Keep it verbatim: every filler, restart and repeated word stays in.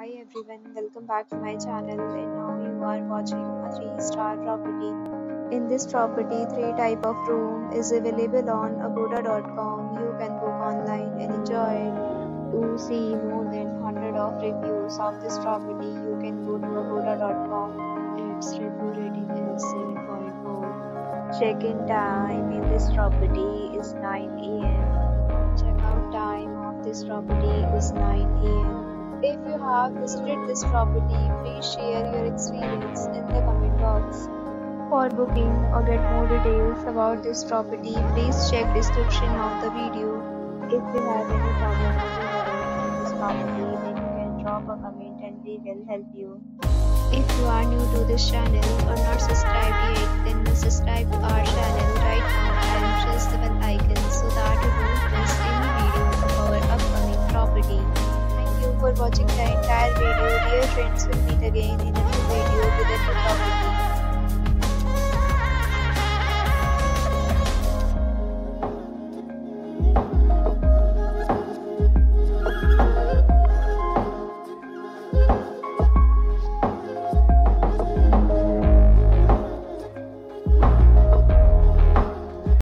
Hi everyone, welcome back to my channel, and now you are watching a three star property. In this property, three type of room is available on agoda dot com. You can book online and enjoy it. To see more than one hundred of reviews of this property, you can go to agoda dot com. Its review rating is seven point four. Check-in time in this property is nine A M Check-out time of this property is nine A M If you have visited this property, please share your experience in the comment box. For booking or get more details about this property, please check description of the video. If you have any problem with this property, then you can drop a comment and we will help you. If you are new to this channel or not subscribed yet, then you subscribe to our channel right now and press the bell icon so that you don't miss any video of our upcoming property. Thank you for watching the entire video. Dear friends, we'll meet again in a new video with a new topic.